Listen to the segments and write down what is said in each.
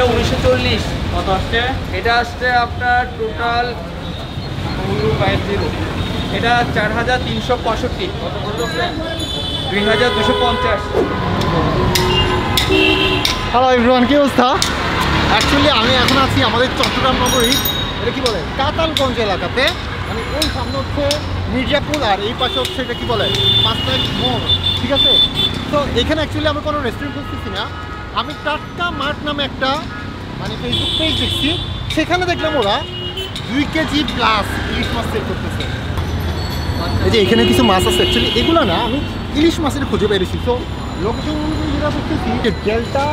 এটা 1940 কত আসছে? এটা আসছে আপনার টোটাল 250। এটা 4365 কত বলতে পারেন? 2250। হ্যালো এভরিওয়ান, কি অবস্থা? অ্যাকচুয়ালি আমি এখন আছি আমাদের চট্টগ্রাম নগরী, এটা কি বলে কাতালগঞ্জ এলাকাতে, মানে এই সামনে হচ্ছে মির্জাপুর আর এই পাশে হচ্ছে এটা কি বলে 5 মোড়, ঠিক আছে? তো এখানে অ্যাকচুয়ালি আমরা কোনো রেস্টুরেন্ট খুঁজতেছি না, আমি টাটকা মাঠ নামে একটা মানে ফেসবুক পেজ দেখছি, সেখানে দেখলাম ওরা 2 কেজি প্লাস ইলিশ মাছ সেল করতেছে। এই যে এখানে কিছু মাছ আছে, অ্যাকচুয়ালি এগুলো না, আমি ইলিশ মাছের খুঁজে পেয়েছি। তো লোকেশন যেটা দেখতেছি যে ডেল্টা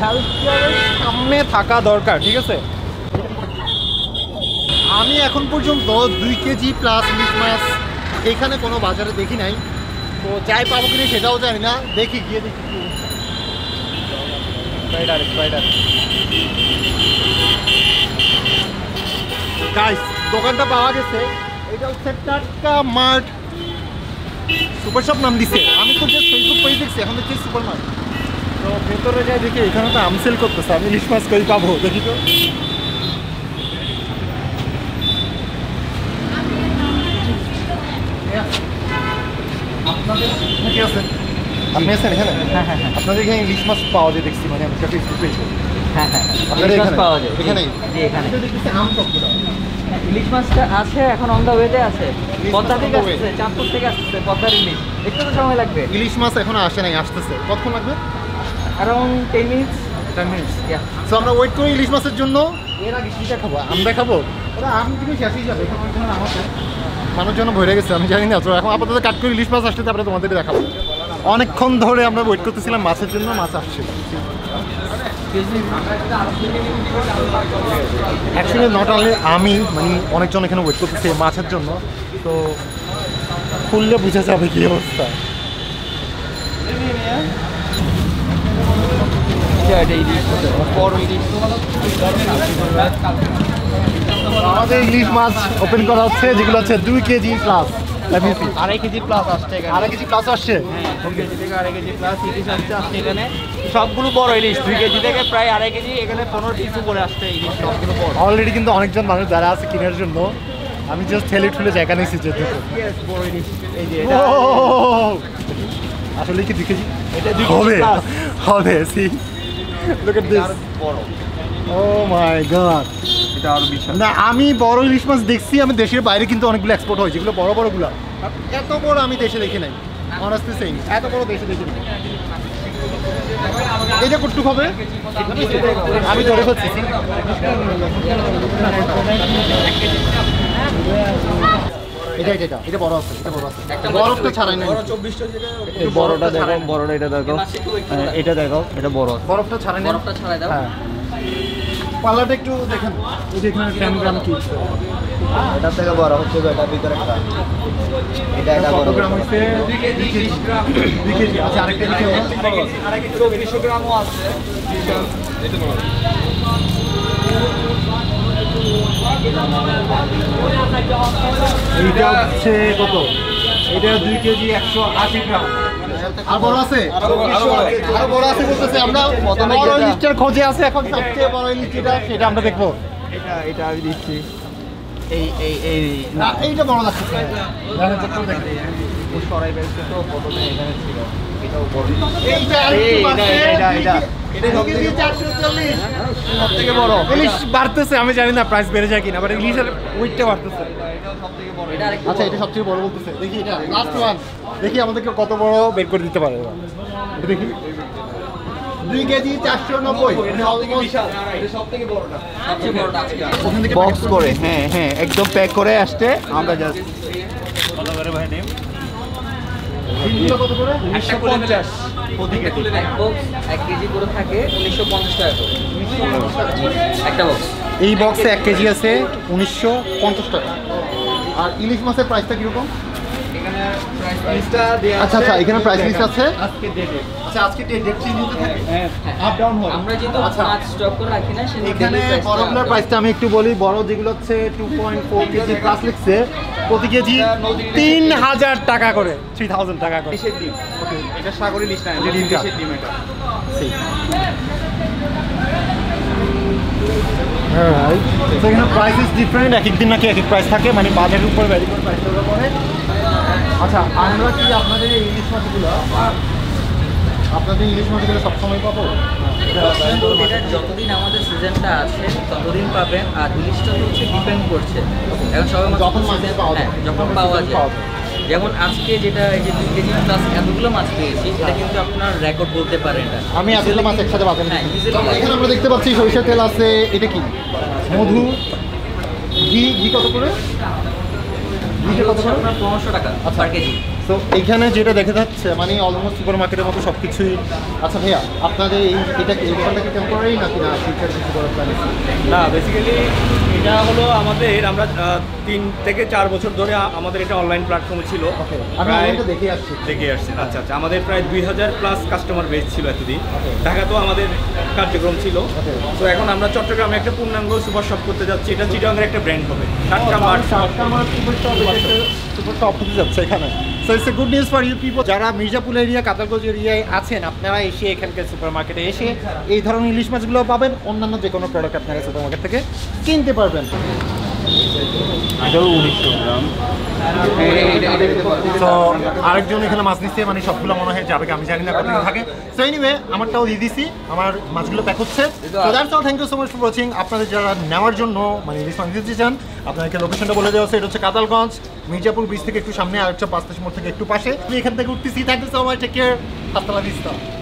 হেলথ কেয়ারের সামনে থাকা দরকার, ঠিক আছে? আমি এখন পর্যন্ত 2 কেজি প্লাস ইলিশ মাছ এখানে কোনো বাজারে দেখি নাই, তো যাই পাবো কিনা সেটাও জানি না, দেখি গিয়ে দেখি। গাইস দোকানটা পাওয়া গেছে, এটা হচ্ছে টাটকা মার্ট সুপার শপ নাম দিছে, আমি তো যে ফেসবুক পেজ দেখছি এখন দেখছি সুপার মার্ট। তো ভেতরে যাই দেখি এখানে তো আম সেল করতেছে, আমি ইলিশ মাছ কই পাবো দেখি। তো আপনাদের কি আছে? আপনি আছেন এখানে? হ্যাঁ হ্যাঁ হ্যাঁ। আপনাদের এখানে ইলিশ মাছ পাওয়া যায় দেখছি, মানে আমি ফেসবুক পেজ। হ্যাঁ হ্যাঁ আপনাদের এখানে পাওয়া যায় এখানে? জি এখানে দেখতেছি আম টকরা ইলিশ মাছটা আছে, এখন অন দা ওয়েতে আছে, পদ্মা থেকে আসছে, চাঁদপুর থেকে আসছে পদ্মার ইলিশ, একটু তো সময় লাগবে। ইলিশ মাছ এখন আসে নাই, আসতেছে, কতক্ষণ লাগবে? Around 10 minutes. সো আমরা ওয়েট করি ইলিশ মাছের জন্য। এর আগে কি খাবো? আমরা খাবো ওরা আম থেকে শেষই যাবে, এখন আমাদের মানুষ জন্য ভরে গেছে, আমি জানি না। তো এখন আপাতত কাট করে ইলিশ মাছ আসলে তারপরে তোমাদের দেখাবো। অনেকক্ষণ ধরে আমরা ওয়েট করতেছিলাম মাছের জন্য, মাছ আসছে। অ্যাকচুয়ালি নট অনলি আমি, মানে অনেকজন এখানে ওয়েট করতেছে মাছের জন্য, তো খুললে বোঝা যাবে কি অবস্থা। আমাদের ইলিশ মাছ ওপেন করা হচ্ছে, যেগুলো হচ্ছে 2 কেজি প্লাস, 2.5 কেজি প্লাস আসছে, 2.5 কেজি প্লাস আসছে, 2 কেজি থেকে 2.5 কেজি প্লাস ইলিশ আসছে। আসছে এখানে সবগুলো বড় ইলিশ, 2 কেজি থেকে প্রায় 2.5 কেজি, এখানে 15 পিস করে আসছে ইলিশ, সবগুলো বড়। অলরেডি কিন্তু অনেকজন মানুষ যারা আছে কেনার জন্য, আমি জাস্ট ঠেলে ঠুলে জায়গা নিয়েছি যেতে। এই যে এটা আসলে কি 2 কেজি? এটা 2 কেজি হবে হবে। সি লুক এট দিস, বড়। ও মাই গড, এটা আরো বিশাল। না আমি বড় ইলিশ মাছ দেখছি, আমি দেশের বাইরে কিন্তু অনেকগুলো এক্সপোর্ট হয়, যেগুলো বড় বড়গুলো, এত বড় আমি দেশে দেখি নাই, অনেস্টলি সেইং, এত বড় দেশে দেখি নাই। এটা কতটুকু হবে? আমি ধরে ফেলছি। এটা এটা এটা বড় আছে, এটা বড় আছে, একটা বড়টা ছাড়াই নাই, বড় 24টা, যেটা একটু বড়টা দেখো, বড়টা এটা দেখো, এটা দেখো, এটা বড়, বড়টা ছাড়াই নাই, বড়টা ছাড়াই দাও। হ্যাঁ পালাটা একটু দেখেন, এই যে এখানে 10 গ্রাম কি এটা থেকে বড় হচ্ছে, এটা ভিতরে একটা, এটা এটা বড় গ্রাম হচ্ছে 2 কেজি 30 গ্রাম, 2 কেজি আছে, আরেকটা কি বড় আছে, আরেকটা 200 গ্রামও আছে, এটা বড়। এইটা হচ্ছে কত? এটা 2 কেজি 180 গ্রাম। আর বড় আছে, আরো বড় আছে বলতেছে, আমরা বড় লিস্টের খোঁজে আছে, এখন সবচেয়ে বড় লিস্টটা সেটা আমরা দেখব। এটা এটা আমি দিচ্ছি, এই এই এই না এইটা বড় লাগছে, দেখা যাচ্ছে তো, দেখো এই সরাই বেলছে তো, প্রথমে এখানে ছিল, এটাও বড়, এইটা আরেকটু পাশে, এটা এটা এটা সব থেকে 440 সব থেকে বড় ইলিশ বাড়তেছে, আমি জানি না প্রাইস বেড়ে যায় কিনা, বাট ইলিশের ওয়েটটা বাড়তেছে, এটাও সব থেকে বড়, এটা আরেকটু, আচ্ছা এটা সবচেয়ে বড় বলতেছে, দেখি এটা লাস্ট ওয়ান, দেখি আমাদেরকে কত বড় বের করে দিতে পারে, দেখি 2 কেজি 490, বক্স করে, হ্যাঁ হ্যাঁ একদম প্যাক করে আসতে, আমরা জাস্ট ভালো করে ভাই নেম কিলো কত করে 150 প্রতিটা বক্স 1 কেজি করে থাকে 1950 টাকা করে, 1950 একটা বক্স, এই বক্সে 1 কেজি আছে 1950 টাকা। আর ইলিশ মাছের প্রাইসটা কি রকম? এখানে প্রাইস লিস্টটা দেয়া আছে, আচ্ছা আচ্ছা এখানে প্রাইস লিস্ট আছে আজকে ডেটে, আচ্ছা আজকে ডেট চেঞ্জ হতে থাকে, হ্যাঁ আপ ডাউন হয়, আমরা যেহেতু মাছ স্টক করে রাখি না, সেখানে এখানে বড়গুলোর প্রাইসটা আমি একটু বলি, বড় যেগুলো হচ্ছে 2.4 কেজি প্লাস লিখছে, প্রতি কেজি 3000 টাকা করে, 3000 টাকা করে দেশের ডিম। ওকে এটা সাগরের লিস্ট না, এটা দেশের ডিম, এটা সেই So you know, price is different. Ek ek din na ki ek ek price thake. Mani budget upor vary kore price ta pore. Acha, amra ki apnader ei English matigulo, apnader English matigulo sob shomoy pabo. এটা যতদিন আমাদের সিজনটা আছে ততদিন পাবেন আর ইলিশটা হচ্ছে depend করছে। এখন সবাই যখন মাছ পাওয়া যায়, যখন পাওয়া যায়। যেমন আজকে যেটা এই যে 2 কেজি প্লাস এতগুলো মাছ পেয়েছি সেটা কিন্তু আপনার রেকর্ড বলতে পারেন না। আমি এতগুলো মাছ একসাথে বাজার না। এখানে আমরা দেখতে পাচ্ছি সরিষার তেল আছে, এটা কি? মধু, ঘি, ঘি কত করে? ঘি কত করে? 500 টাকা পার কেজি। তো এখানে যেটা দেখা যাচ্ছে মানে অলমোস্ট সুপারমার্কেটের মতো সবকিছুই। আচ্ছা ভাইয়া, আপনাদের এই এটাকে টেম্পোরারি নাকি না ফিউচার কিছু করার প্ল্যান আছে? না, বেসিক্যালি এটা হলো আমাদের আমরা 3 থেকে 4 বছর ধরে আমাদের এটা অনলাইন প্ল্যাটফর্ম ছিল। ওকে, আমরা এটা দেখে আসছি। আচ্ছা আচ্ছা, আমাদের প্রায় 2000+ কাস্টমার বেস ছিল এতদিন। ঢাকা তো আমাদের কার্যক্রম ছিল। তো এখন আমরা চট্টগ্রামে একটা পূর্ণাঙ্গ সুপার শপ করতে যাচ্ছি। এটা চিটাঙ্গের একটা ব্র্যান্ড হবে। কাস্টমার সুপার শপ হতে যাচ্ছে এখানে। So it's a good news for you people. যারা মির্জাপুর এরিয়া, কাতারগঞ্জ এরিয়ায় আছেন, আপনারা এসে এখানকার সুপারমার্কেটে এসে এই ধরনের ইলিশ মাছগুলো পাবেন। অন্যান্য যে কোনো প্রোডাক্ট আপনারা সুপারমার্কেট থেকে কিনতে পারবেন। তো আরেকজন এখানে মাছ দিচ্ছে, মানে সবগুলো মনে হয় যাবে, আমি জানি না কতদিন থাকে। সো এনিওয়ে আমারটাও দিয়ে দিছি, আমার মাছগুলো প্যাক হচ্ছে। So that's all, thank you so much for watching. আপনাদের যারা নেওয়ার জন্য মানে ইলিশ মাছ দিতে চান, আপনাকে লোকেশনটা বলে দেওয়া আছে। এটা হচ্ছে কাতারগঞ্জ মির্জাপুর ব্রিজ থেকে একটু সামনে, আর হচ্ছে 5 মোড় থেকে একটু পাশে। আমি এখান থেকে উঠতেছি। Thank you so much, take care, আসসালামু আলাইকুম।